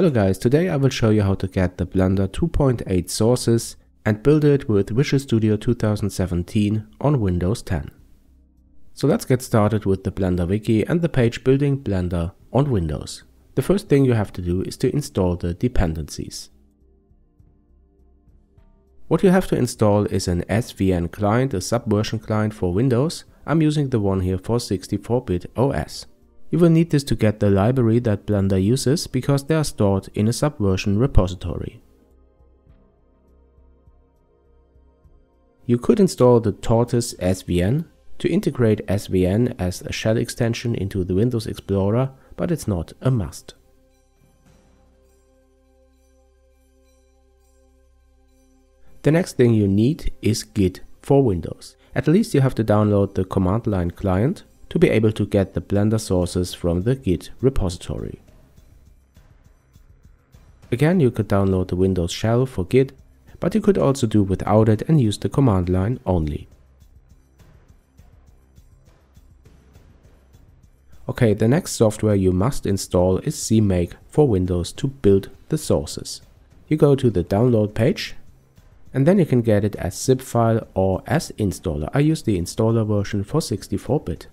Hello guys, today I will show you how to get the Blender 2.8 sources and build it with Visual Studio 2017 on Windows 10. So let's get started with the Blender wiki and the page Building Blender on Windows. The first thing you have to do is to install the dependencies. What you have to install is an SVN client, a subversion client for Windows. I'm using the one here for 64-bit OS. You will need this to get the library that Blender uses because they are stored in a subversion repository. You could install the Tortoise SVN to integrate SVN as a shell extension into the Windows Explorer, but it's not a must. The next thing you need is Git for Windows. At least you have to download the command line client to be able to get the Blender sources from the Git repository. Again, you could download the Windows shell for Git, but you could also do without it and use the command line only. Okay, the next software you must install is CMake for Windows to build the sources. You go to the download page and then you can get it as zip file or as installer. I use the installer version for 64-bit.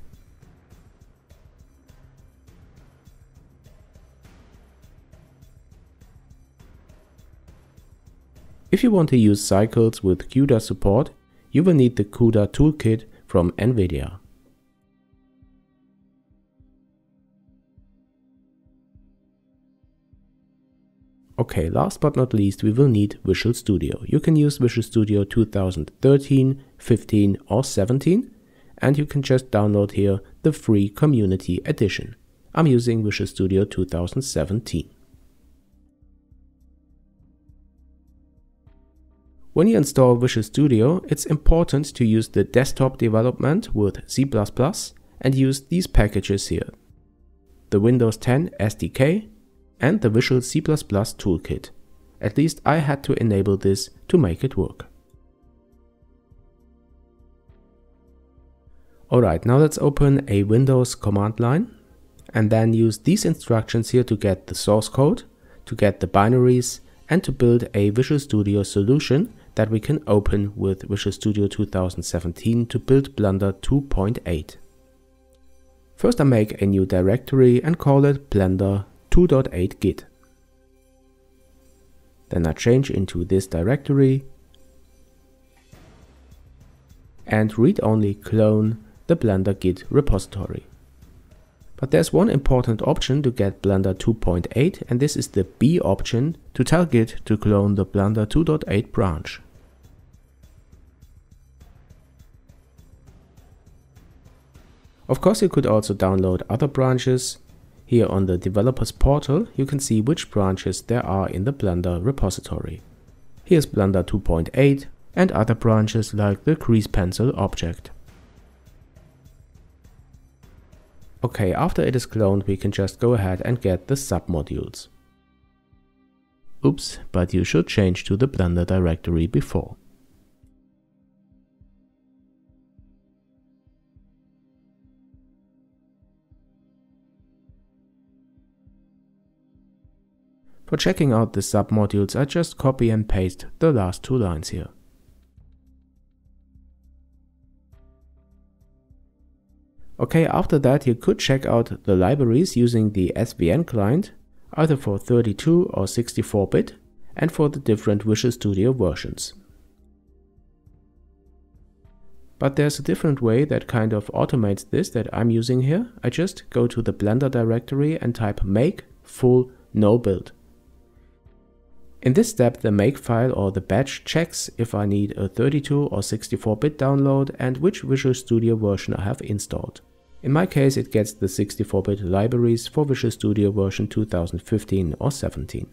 If you want to use cycles with CUDA support, you will need the CUDA toolkit from NVIDIA. Okay, last but not least, we will need Visual Studio. You can use Visual Studio 2013, 15 or 17, and you can just download here the free Community Edition. I'm using Visual Studio 2017. When you install Visual Studio, it's important to use the desktop development with C++ and use these packages here. The Windows 10 SDK and the Visual C++ toolkit. At least I had to enable this to make it work. Alright, now let's open a Windows command line and then use these instructions here to get the source code, to get the binaries and to build a Visual Studio solution that we can open with Visual Studio 2017 to build Blender 2.8. First, I make a new directory and call it Blender 2.8 Git. Then I change into this directory and read-only clone the Blender Git repository. But there's one important option to get Blender 2.8, and this is the B option to tell Git to clone the Blender 2.8 branch. Of course, you could also download other branches. Here on the developers portal, you can see which branches there are in the Blender repository. Here's Blender 2.8 and other branches like the grease pencil object. Okay, after it is cloned, we can just go ahead and get the submodules. Oops, but you should change to the Blender directory before. For checking out the submodules, I just copy and paste the last two lines here. Okay, after that you could check out the libraries using the SVN client, either for 32 or 64-bit, and for the different Visual Studio versions. But there's a different way that kind of automates this that I'm using here. I just go to the Blender directory and type make full no build. In this step, the make file or the batch checks if I need a 32 or 64-bit download and which Visual Studio version I have installed. In my case, it gets the 64-bit libraries for Visual Studio version 2015 or 17.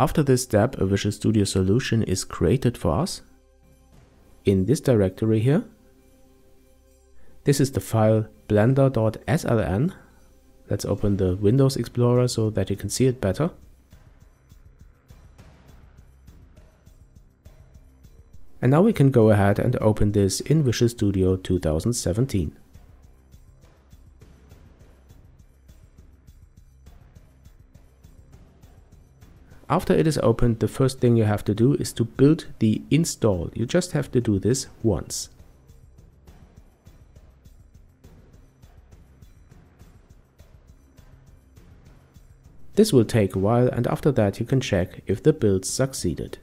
After this step, a Visual Studio solution is created for us in this directory here. This is the file blender.sln. Let's open the Windows Explorer so that you can see it better. And now we can go ahead and open this in Visual Studio 2017. After it is opened, the first thing you have to do is to build the install. You just have to do this once. This will take a while, and after that you can check if the build succeeded.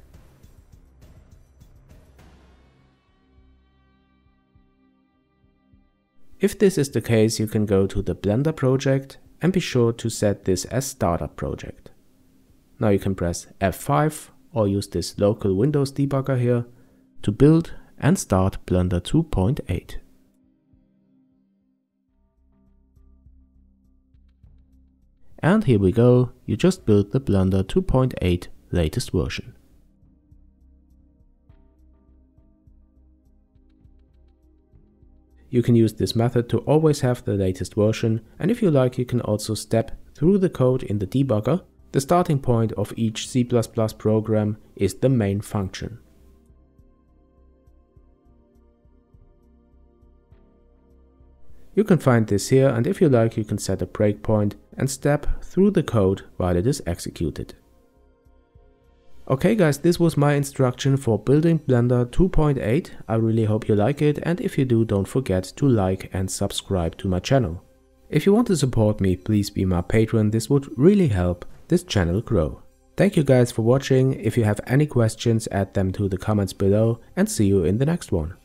If this is the case, you can go to the Blender project and be sure to set this as startup project. Now you can press F5 or use this local Windows debugger here to build and start Blender 2.8. And here we go, you just built the Blender 2.8 latest version. You can use this method to always have the latest version, and if you like you can also step through the code in the debugger. The starting point of each C++ program is the main function. You can find this here, and if you like you can set a breakpoint and step through the code while it is executed. Okay guys, this was my instruction for building Blender 2.8. I really hope you like it, and if you do, don't forget to like and subscribe to my channel. If you want to support me, please be my patron. This would really help this channel grow. Thank you guys for watching. If you have any questions, add them to the comments below, and see you in the next one.